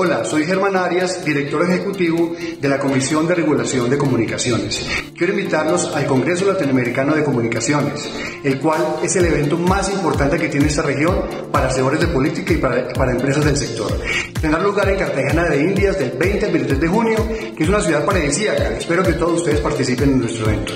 Hola, soy Germán Arias, director ejecutivo de la Comisión de Regulación de Comunicaciones. Quiero invitarlos al Congreso Latinoamericano de Comunicaciones, el cual es el evento más importante que tiene esta región para hacedores de política y para empresas del sector. Tendrá lugar en Cartagena de Indias del 20 al 23 de junio, que es una ciudad paradisíaca. Espero que todos ustedes participen en nuestro evento.